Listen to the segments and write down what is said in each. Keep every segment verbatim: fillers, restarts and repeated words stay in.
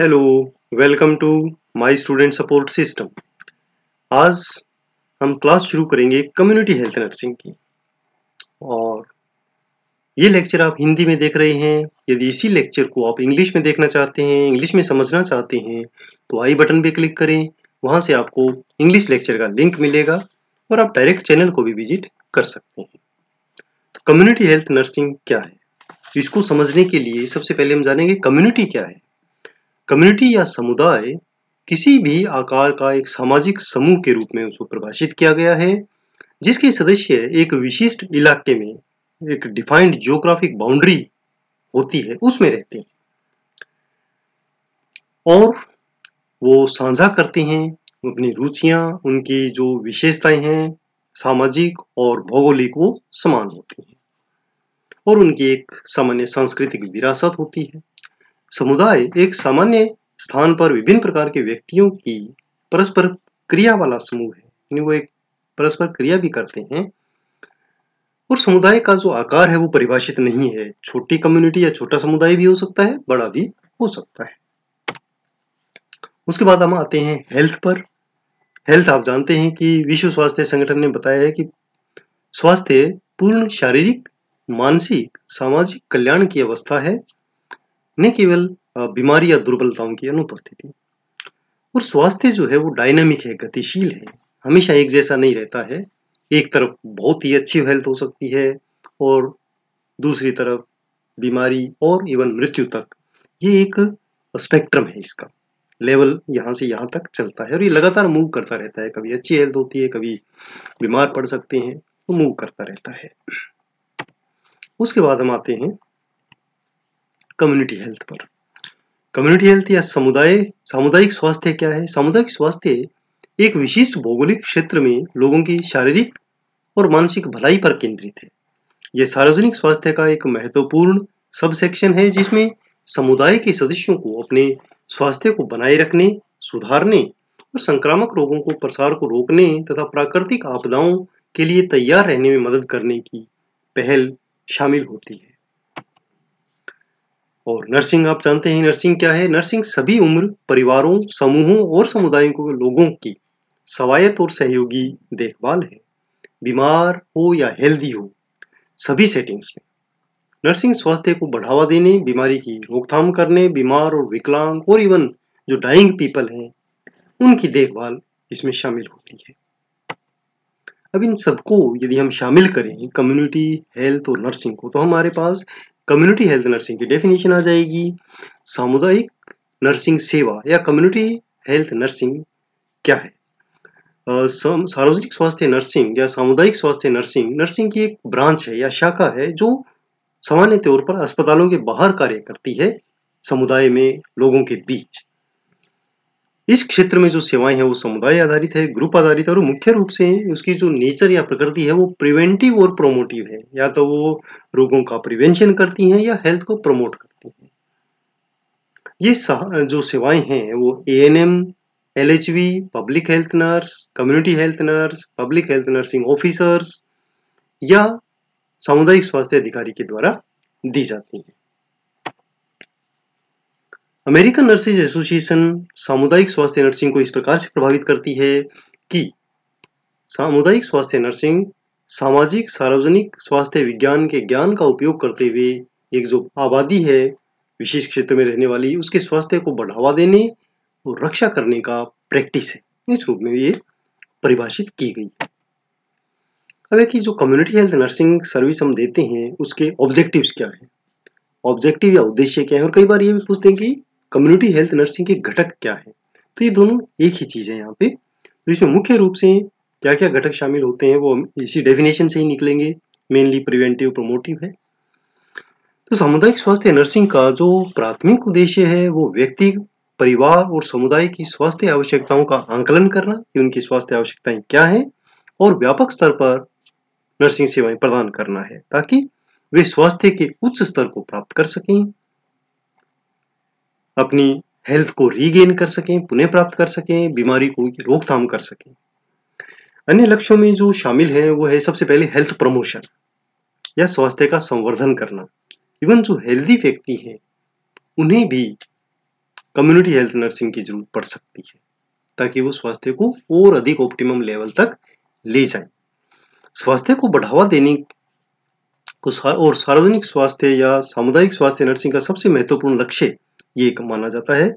Hello, welcome to my student support system. आज हम class शुरू करेंगे कम्युनिटी हेल्थ नर्सिंग की, और ये लेक्चर आप हिंदी में देख रहे हैं। यदि इसी लेक्चर को आप इंग्लिश में देखना चाहते हैं, इंग्लिश में समझना चाहते हैं, तो आई बटन पे क्लिक करें। वहाँ से आपको इंग्लिश लेक्चर का लिंक मिलेगा और आप डायरेक्ट चैनल को भी विजिट कर सकते हैं। तो कम्युनिटी हेल्थ नर्सिंग क्या है, इसको समझने के लिए सबसे पहले हम जानेंगे कम्युनिटी क्या है। कम्युनिटी या समुदाय किसी भी आकार का एक सामाजिक समूह के रूप में उसको परिभाषित किया गया है, जिसके सदस्य एक विशिष्ट इलाके में एक डिफाइंड जियोग्राफिक बाउंड्री होती है उसमें रहते हैं, और वो साझा करते हैं अपनी रुचियां, उनकी जो विशेषताएं हैं सामाजिक और भौगोलिक, वो समान होती हैं, और उनकी एक सामान्य सांस्कृतिक विरासत होती है। समुदाय एक सामान्य स्थान पर विभिन्न प्रकार के व्यक्तियों की परस्पर क्रिया वाला समूह है, यानी वो एक परस्पर क्रिया भी करते हैं। और समुदाय का जो आकार है वो परिभाषित नहीं है, छोटी कम्युनिटी या छोटा समुदाय भी हो सकता है, बड़ा भी हो सकता है। उसके बाद हम आते हैं हेल्थ पर। हेल्थ आप जानते हैं कि विश्व स्वास्थ्य संगठन ने बताया है कि स्वास्थ्य पूर्ण शारीरिक, मानसिक, सामाजिक कल्याण की अवस्था है, न केवल बीमारी या दुर्बलताओं की अनुपस्थिति। और स्वास्थ्य जो है वो डायनामिक है, गतिशील है, हमेशा एक जैसा नहीं रहता है। एक तरफ बहुत ही अच्छी हेल्थ हो सकती है और दूसरी तरफ बीमारी और इवन मृत्यु तक। ये एक स्पेक्ट्रम है, इसका लेवल यहाँ से यहाँ तक चलता है और ये लगातार मूव करता रहता है। कभी अच्छी हेल्थ होती है, कभी बीमार पड़ सकते हैं, तो मूव करता रहता है। उसके बाद हम आते हैं कम्युनिटी हेल्थ पर। कम्युनिटी हेल्थ या समुदाय सामुदायिक स्वास्थ्य क्या है? सामुदायिक स्वास्थ्य एक विशिष्ट भौगोलिक क्षेत्र में लोगों की शारीरिक और मानसिक भलाई पर केंद्रित है। यह सार्वजनिक स्वास्थ्य का एक महत्वपूर्ण सबसेक्शन है, जिसमें समुदाय के सदस्यों को अपने स्वास्थ्य को बनाए रखने, सुधारने और संक्रामक रोगों को प्रसार को रोकने तथा प्राकृतिक आपदाओं के लिए तैयार रहने में मदद करने की पहल शामिल होती है। और नर्सिंग आप जानते हैं नर्सिंग क्या है। नर्सिंग सभी उम्र, परिवारों, समूहों और समुदायों को लोगों की स्वायत्त और सहयोगी देखभाल है। बीमार हो या हेल्दी हो, सभी सेटिंग्स में नर्सिंग स्वास्थ्य को बढ़ावा देने, बीमारी की रोकथाम करने, बीमार और विकलांग और इवन जो डाइंग पीपल हैं उनकी देखभाल इसमें शामिल होती है। अब इन सबको यदि हम शामिल करें, कम्युनिटी हेल्थ और नर्सिंग को, तो हमारे पास कम्युनिटी हेल्थ नर्सिंग की डेफिनेशन आ जाएगी। सामुदायिक नर्सिंग सेवा या कम्युनिटी हेल्थ नर्सिंग क्या है? सार्वजनिक स्वास्थ्य नर्सिंग या सामुदायिक स्वास्थ्य नर्सिंग नर्सिंग की एक ब्रांच है या शाखा है, जो सामान्य तौर पर अस्पतालों के बाहर कार्य करती है, समुदाय में लोगों के बीच। इस क्षेत्र में जो सेवाएं हैं वो समुदाय आधारित है, ग्रुप आधारित है, और मुख्य रूप से उसकी जो नेचर या प्रकृति है वो प्रिवेंटिव और प्रोमोटिव है। या तो वो रोगों का प्रिवेंशन करती हैं या हेल्थ को प्रमोट करती हैं। ये जो सेवाएं हैं वो A N M, L H V, public health nurse, community health nurse, public health nursing officers या सामुदायिक स्वास्थ्य अधिकारी के द्वारा दी जाती हैं। अमेरिकन नर्सेज एसोसिएशन सामुदायिक स्वास्थ्य नर्सिंग को इस प्रकार से प्रभावित करती है कि सामुदायिक स्वास्थ्य नर्सिंग सामाजिक सार्वजनिक स्वास्थ्य विज्ञान के ज्ञान का उपयोग करते हुए एक जो आबादी है विशेष क्षेत्र में रहने वाली, उसके स्वास्थ्य को बढ़ावा देने और रक्षा करने का प्रैक्टिस है। इस रूप में ये परिभाषित की गई। अब कि जो कम्युनिटी हेल्थ नर्सिंग सर्विस हम देते हैं उसके ऑब्जेक्टिव्स क्या है, ऑब्जेक्टिव या उद्देश्य क्या है, और कई बार ये भी पूछते हैं कि कम्युनिटी हेल्थ नर्सिंग के घटक क्या है। तो ये दोनों एक ही चीज़ है यहाँ पे। तो इसमें मुख्य रूप से क्या क्या घटक शामिल होते हैं वो इसी डेफिनेशन से ही निकलेंगे। मेनली प्रिवेंटिव प्रोमोटिव है। तो सामुदायिक स्वास्थ्य नर्सिंग का जो प्राथमिक उद्देश्य है वो व्यक्ति, परिवार और समुदाय की स्वास्थ्य आवश्यकताओं का आंकलन करना कि उनकी स्वास्थ्य आवश्यकताएं क्या हैं, और व्यापक स्तर पर नर्सिंग सेवाएं प्रदान करना है, ताकि वे स्वास्थ्य के उच्च स्तर को प्राप्त कर सकें, अपनी हेल्थ को रीगेन कर सकें, पुनः प्राप्त कर सकें, बीमारी को रोकथाम कर सकें। अन्य लक्ष्यों में जो शामिल है वो है सबसे पहले हेल्थ प्रमोशन या स्वास्थ्य का संवर्धन करना। इवन जो हेल्दी व्यक्ति हैं उन्हें भी कम्युनिटी हेल्थ नर्सिंग की जरूरत पड़ सकती है ताकि वो स्वास्थ्य को और अधिक ऑप्टिमम लेवल तक ले जाए। स्वास्थ्य को बढ़ावा देने को और सार्वजनिक स्वास्थ्य या सामुदायिक स्वास्थ्य नर्सिंग का सबसे महत्वपूर्ण लक्ष्य ये माना जाता है।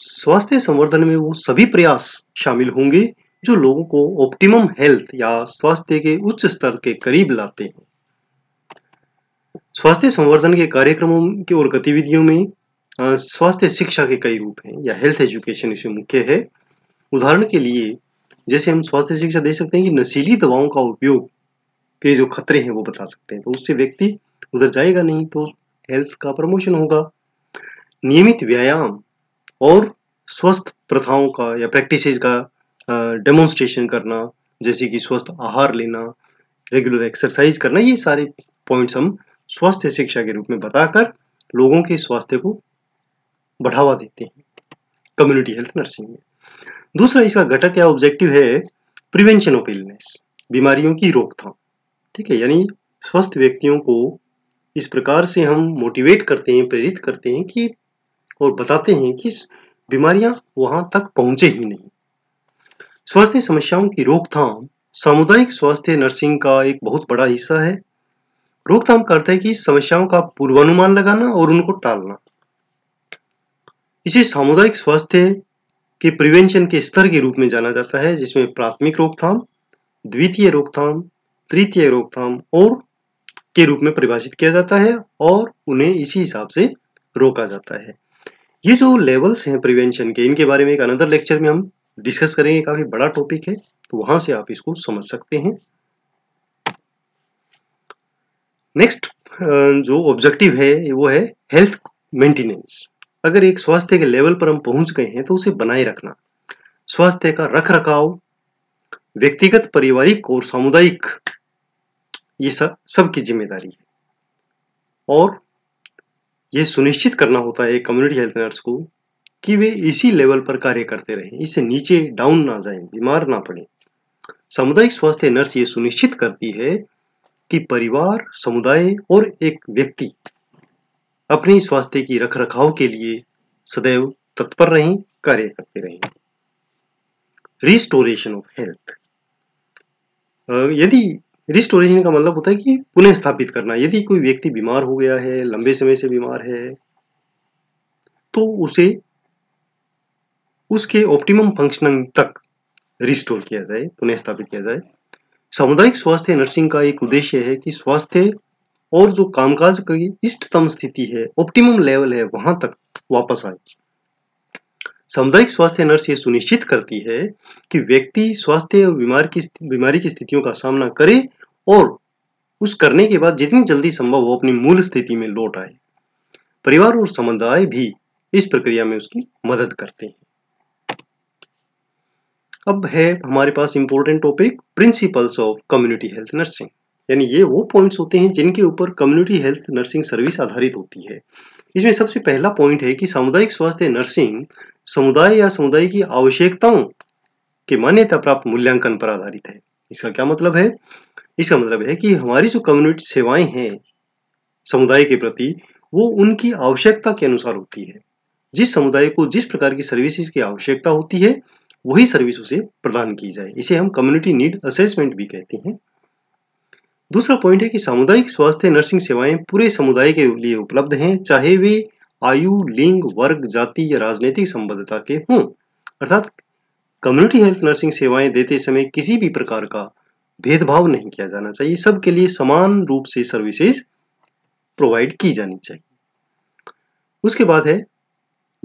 स्वास्थ्य संवर्धन में वो सभी प्रयास शामिल होंगे जो लोगों को ऑप्टिमम हेल्थ या स्वास्थ्य के उच्च स्तर के करीब लाते हैं। स्वास्थ्य संवर्धन के कार्यक्रमों की और गतिविधियों में स्वास्थ्य शिक्षा के कई रूप हैं या हेल्थ एजुकेशन इसमें मुख्य है। उदाहरण के लिए जैसे हम स्वास्थ्य शिक्षा दे सकते हैं कि नशीली दवाओं का उपयोग के जो खतरे हैं वो बता सकते हैं, तो उससे व्यक्ति उधर जाएगा नहीं तो हेल्थ का प्रमोशन होगा। नियमित व्यायाम और स्वस्थ प्रथाओं का या प्रैक्टिसेस का डेमोन्स्ट्रेशन करना, जैसे कि स्वस्थ आहार लेना, रेगुलर एक्सरसाइज करना, ये सारे पॉइंट्स हम स्वास्थ्य शिक्षा के रूप में बताकर लोगों के स्वास्थ्य को बढ़ावा देते हैं कम्युनिटी हेल्थ नर्सिंग में। दूसरा इसका घटक या ऑब्जेक्टिव है प्रिवेंशन ऑफ इलनेस, बीमारियों की रोकथाम। ठीक है, यानी स्वस्थ व्यक्तियों को इस प्रकार से हम मोटिवेट करते हैं, प्रेरित करते हैं कि और बताते हैं कि बीमारियां वहां तक पहुंचे ही नहीं। स्वास्थ्य समस्याओं की रोकथाम सामुदायिक स्वास्थ्य नर्सिंग का एक बहुत बड़ा हिस्सा है। रोकथाम करते हैं कि समस्याओं का पूर्वानुमान लगाना और उनको टालना। इसे सामुदायिक स्वास्थ्य के प्रिवेंशन के स्तर के रूप में जाना जाता है, जिसमें प्राथमिक रोकथाम, द्वितीय रोकथाम, तृतीय रोकथाम और के रूप में परिभाषित किया जाता है और उन्हें इसी हिसाब से रोका जाता है। ये जो लेवल्स हैं प्रिवेंशन के, इनके बारे में एक अनदर लेक्चर में हम डिस्कस करेंगे, काफी बड़ा टॉपिक है तो वहां से आप इसको समझ सकते हैं। नेक्स्ट जो ऑब्जेक्टिव है वो है हेल्थ मेंटेनेंस। अगर एक स्वास्थ्य के लेवल पर हम पहुंच गए हैं तो उसे बनाए रखना, स्वास्थ्य का रख रखाव, व्यक्तिगत, पारिवारिक और सामुदायिक, ये सब सबकी जिम्मेदारी है और ये सुनिश्चित करना होता है कम्युनिटी हेल्थ नर्स को कि वे इसी लेवल पर कार्य करते रहें, इससे नीचे डाउन ना जाएं, बीमार ना पड़ें। सामुदायिक स्वास्थ्य नर्स ये सुनिश्चित करती है कि परिवार, समुदाय और एक व्यक्ति अपने स्वास्थ्य की रख रखाव के लिए सदैव तत्पर रहें, कार्य करते रहें। रिस्टोरेशन ऑफ हेल्थ, यदि रिस्टोरेशन का मतलब होता है कि पुनः स्थापित करना। यदि कोई व्यक्ति बीमार हो गया है, लंबे समय से बीमार है, तो उसे उसके ऑप्टिमम फंक्शनिंग तक रिस्टोर किया जाए, पुनः स्थापित किया जाए। सामुदायिक स्वास्थ्य नर्सिंग का एक उद्देश्य है कि स्वास्थ्य और जो कामकाज की इष्टतम स्थिति है, ऑप्टिमम लेवल है, वहां तक वापस आए। सामुदायिक स्वास्थ्य नर्स ये सुनिश्चित करती है कि व्यक्ति स्वास्थ्य और बीमार की बीमारी की स्थितियों का सामना करे और उस करने के बाद जितनी जल्दी संभव हो अपनी मूल स्थिति में लौट आए। परिवार और समुदाय भी इस प्रक्रिया में उसकी मदद करते हैं। अब है हमारे पास important topic principles of community health nursing, यानी ये वो पॉइंट्स होते हैं जिनके ऊपर कम्युनिटी हेल्थ नर्सिंग सर्विस आधारित होती है। इसमें सबसे पहला पॉइंट है कि सामुदायिक स्वास्थ्य नर्सिंग समुदाय या समुदाय की आवश्यकताओं के मान्यता प्राप्त मूल्यांकन पर आधारित है। इसका क्या मतलब है? इसका मतलब है कि हमारी जो कम्युनिटी सेवाएं हैं समुदाय के प्रति, वो उनकी आवश्यकता के अनुसार होती है। जिस समुदाय को जिस प्रकार की सर्विसेज की आवश्यकता होती है वही सर्विस उसे प्रदान की जाए। इसे हम कम्युनिटी नीड असेसमेंट भी कहते हैं। दूसरा पॉइंट है कि सामुदायिक स्वास्थ्य नर्सिंग सेवाएं पूरे समुदाय के लिए उपलब्ध हैं, चाहे वे आयु, लिंग, वर्ग, जाति या राजनीतिक संबद्धता के हों। अर्थात कम्युनिटी हेल्थ नर्सिंग सेवाएं देते समय किसी भी प्रकार का भेदभाव नहीं किया जाना चाहिए, सबके लिए समान रूप से सर्विसेज प्रोवाइड की जानी चाहिए। उसके बाद है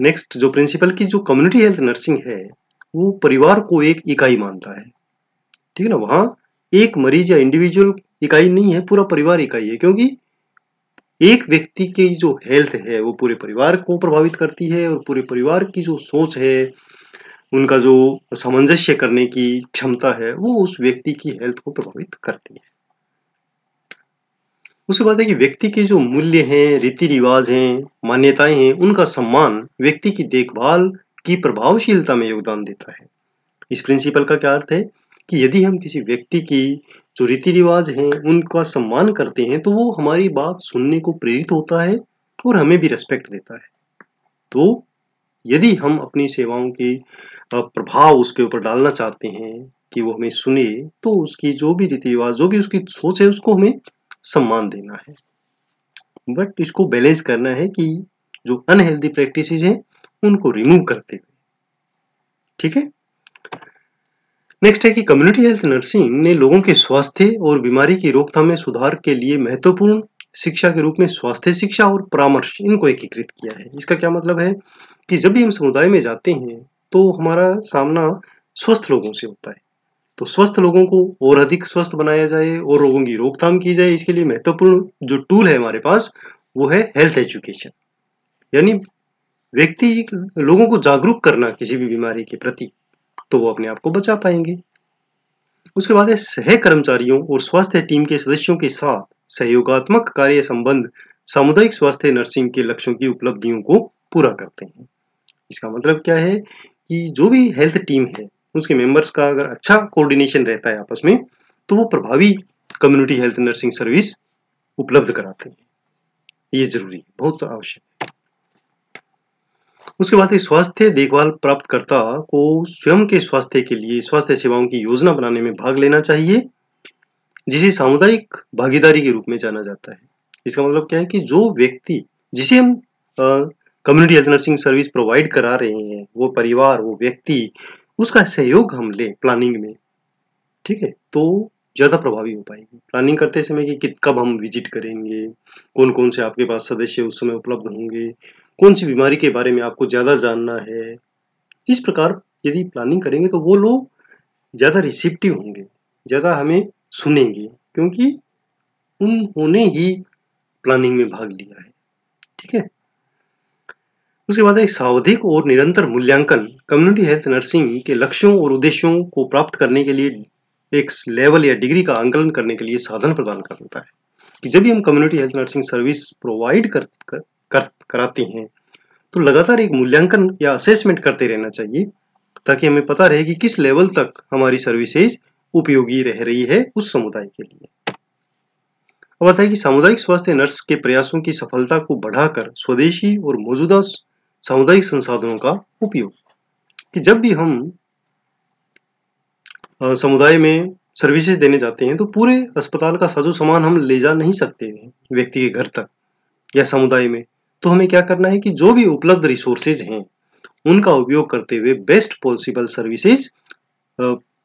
नेक्स्ट जो प्रिंसिपल की जो कम्युनिटी हेल्थ नर्सिंग है वो परिवार को एक इकाई मानता है। ठीक है ना, वहां एक मरीज या इंडिविजुअल इकाई नहीं है, पूरा परिवार इकाई है, क्योंकि एक व्यक्ति की जो हेल्थ है वो पूरे परिवार को प्रभावित करती है और पूरे परिवार की जो सोच है, उनका जो सामंजस्य करने की क्षमता है, वो उस व्यक्ति की हेल्थ को प्रभावित करती है। उसके बाद है कि व्यक्ति के जो मूल्य हैं, रीति रिवाज हैं, मान्यताएं हैं, उनका सम्मान व्यक्ति की देखभाल की प्रभावशीलता में योगदान देता है। इस प्रिंसिपल का क्या अर्थ है कि यदि हम किसी व्यक्ति की जो रीति रिवाज हैं उनका सम्मान करते हैं तो वो हमारी बात सुनने को प्रेरित होता है और हमें भी रेस्पेक्ट देता है। तो यदि हम अपनी सेवाओं के प्रभाव उसके ऊपर डालना चाहते हैं कि वो हमें सुने, तो उसकी जो भी रीति रिवाज, जो भी उसकी सोच है, उसको हमें सम्मान देना है। बट इसको बैलेंस करना है कि जो अनहेल्दी प्रैक्टिसेस हैं उनको रिमूव करते हुए, ठीक है। नेक्स्ट है कि कम्युनिटी हेल्थ नर्सिंग ने लोगों के स्वास्थ्य और बीमारी की रोकथाम में सुधार के लिए महत्वपूर्ण शिक्षा के रूप में स्वास्थ्य शिक्षा और परामर्श इनको एकीकृत किया है। इसका क्या मतलब है कि जब भी हम समुदाय में जाते हैं तो हमारा सामना स्वस्थ लोगों से होता है, तो स्वस्थ लोगों को और अधिक स्वस्थ बनाया जाए और रोगों की रोकथाम की जाए, इसके लिए महत्वपूर्ण जो टूल है हमारे पास वो है हेल्थ एजुकेशन, यानी व्यक्ति लोगों को जागरूक करना किसी भी बीमारी के प्रति, तो वो अपने आप को बचा पाएंगे। उसके बाद है सह कर्मचारियों और स्वास्थ्य टीम के सदस्यों के साथ सहयोगात्मक कार्य संबंध सामुदायिक स्वास्थ्य नर्सिंग के लक्ष्यों की उपलब्धियों को पूरा करते हैं। इसका मतलब क्या है कि जो भी हेल्थ टीम है उसके मेंबर्स का अगर अच्छा कोऑर्डिनेशन रहता है आपस में, तो वो प्रभावी कम्युनिटी हेल्थ नर्सिंग सर्विस उपलब्ध कराते हैं। ये जरूरी है, बहुत आवश्यक है। उसके बाद स्वास्थ्य देखभाल प्राप्तकर्ता को स्वयं के स्वास्थ्य के लिए स्वास्थ्य सेवाओं की योजना बनाने में भाग लेना चाहिए, जिसे सामुदायिक भागीदारी के रूप में जाना जाता है। इसका मतलब क्या है कि जो व्यक्ति जिसे हम community health nursing service provide करा रहे हैं, वो परिवार, वो व्यक्ति, उसका सहयोग हम लें प्लानिंग में, ठीक है, तो ज़्यादा प्रभावी हो पाएगी। प्लानिंग करते समय कि, कि कब हम विजिट करेंगे, कौन कौन से आपके पास सदस्य उस समय उपलब्ध होंगे, कौन सी बीमारी के बारे में आपको ज़्यादा जानना है, इस प्रकार यदि प्लानिंग करेंगे तो वो लोग ज़्यादा रिसेप्टिव होंगे, ज़्यादा हमें सुनेंगे, क्योंकि उन्होंने ही प्लानिंग में भाग लिया है, ठीक है। उसके बाद एक सावधिक और निरंतर मूल्यांकन कम्युनिटी हेल्थ नर्सिंग के लक्ष्यों और उद्देश्यों को प्राप्त करने के लिए एक लेवल या डिग्री का आंकलन करने के लिए साधन प्रदान करता है, कि जब भी हम community health nursing service provide कर, कर, कर कराते हैं तो लगातार एक मूल्यांकन या असेसमेंट करते रहना चाहिए, ताकि हमें पता रहे कि किस लेवल तक हमारी सर्विसेज उपयोगी रह रही है उस समुदाय के लिए। अब आता है कि सामुदायिक स्वास्थ्य नर्स के प्रयासों की सफलता को बढ़ाकर स्वदेशी और मौजूदा सामुदायिक संसाधनों का उपयोग, कि जब भी हम समुदाय में सर्विसेज देने जाते हैं तो पूरे अस्पताल का साजो सामान हम ले जा नहीं सकते हैं व्यक्ति के घर तक या समुदाय में, तो हमें क्या करना है कि जो भी उपलब्ध रिसोर्सेज हैं उनका उपयोग करते हुए बेस्ट पॉसिबल सर्विसेज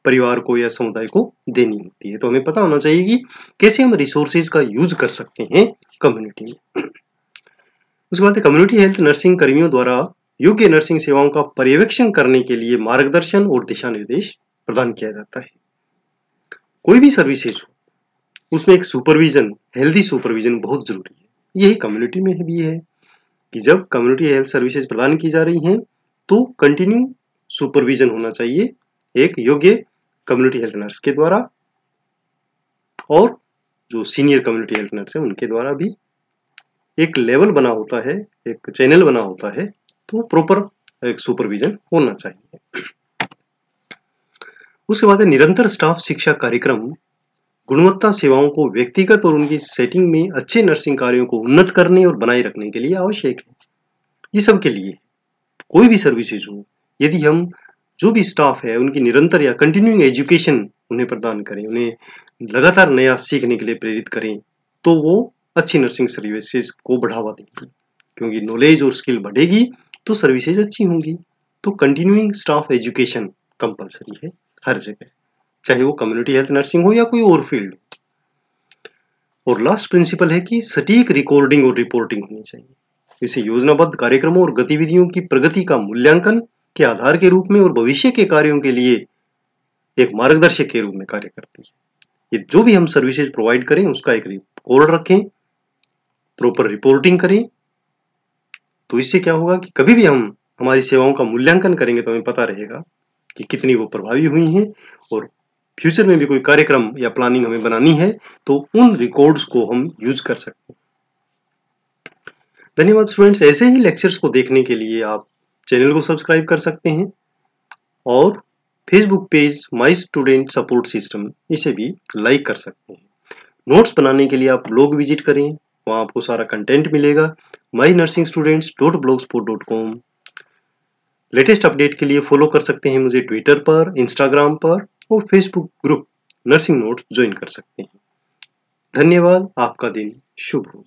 परिवार को या समुदाय को देनी होती है। तो हमें पता होना चाहिए कि कैसे हम रिसोर्सेज का यूज कर सकते हैं कम्युनिटी में। उसके बाद कम्युनिटी हेल्थ नर्सिंग कर्मियों द्वारा योग्य नर्सिंग सेवाओं का पर्यवेक्षण करने के लिए मार्गदर्शन और दिशा निर्देश प्रदान किया जाता है। कोई भी सर्विसेज हो उसमें एक सुपरविजन, हेल्दी सुपरविजन बहुत जरूरी है। यही कम्युनिटी में भी है कि जब कम्युनिटी हेल्थ सर्विसेज प्रदान की जा रही हैं तो कंटिन्यू सुपरविजन होना चाहिए एक योग्य कम्युनिटी हेल्थ नर्स के द्वारा, और जो सीनियर कम्युनिटी हेल्थ नर्स है उनके द्वारा भी एक लेवल बना होता है, एक चैनल बना होता है, तो प्रॉपर एक सुपरविजन होना चाहिए। उसके बाद निरंतर स्टाफ शिक्षा कार्यक्रम गुणवत्ता सेवाओं को व्यक्तिगत और उनकी सेटिंग में अच्छे नर्सिंग कार्यों को उन्नत करने और बनाए रखने के लिए आवश्यक है। ये सब के लिए कोई भी सर्विसेज हो, यदि हम जो भी स्टाफ है उनकी निरंतर या कंटिन्यूइंग एजुकेशन उन्हें प्रदान करें, उन्हें लगातार नया सीखने के लिए प्रेरित करें, तो वो अच्छी नर्सिंग सर्विसेज को बढ़ावा देगी, क्योंकि नॉलेज और स्किल बढ़ेगी तो सर्विसेज अच्छी होंगी। तो कंटिन्यूइंग स्टाफ एजुकेशन कंपलसरी है हर जगह, चाहे वो कम्युनिटी हेल्थ नर्सिंग हो या कोई और फील्ड हो। और लास्ट प्रिंसिपल है कि सटीक रिकॉर्डिंग और रिपोर्टिंग होनी चाहिए। इसे योजनाबद्ध कार्यक्रमों और गतिविधियों की प्रगति का मूल्यांकन के आधार के रूप में और भविष्य के कार्यों के लिए एक मार्गदर्शक के रूप में कार्य करती है। ये जो भी हम सर्विसेज प्रोवाइड करें उसका एक रिकॉर्ड रखें, प्रॉपर रिपोर्टिंग करें, तो इससे क्या होगा कि कभी भी हम हमारी सेवाओं का मूल्यांकन करेंगे तो हमें पता रहेगा कि कितनी वो प्रभावी हुई हैं, और फ्यूचर में भी कोई कार्यक्रम या प्लानिंग हमें बनानी है तो उन रिकॉर्ड्स को हम यूज कर सकते हैं। धन्यवाद स्टूडेंट्स, ऐसे ही लेक्चर्स को देखने के लिए आप चैनल को सब्सक्राइब कर सकते हैं और Facebook page my student support system इसे भी लाइक कर सकते हैं। नोट्स बनाने के लिए आप ब्लॉग विजिट करें, वहाँ आपको सारा कंटेंट मिलेगा। my nursing students dot blogspot dot com. Latest update के लिए फॉलो कर सकते हैं मुझे ट्विटर पर, इंस्टाग्राम पर और Facebook group nursing notes join कर सकते हैं। धन्यवाद। आपका दिन शुभ हो।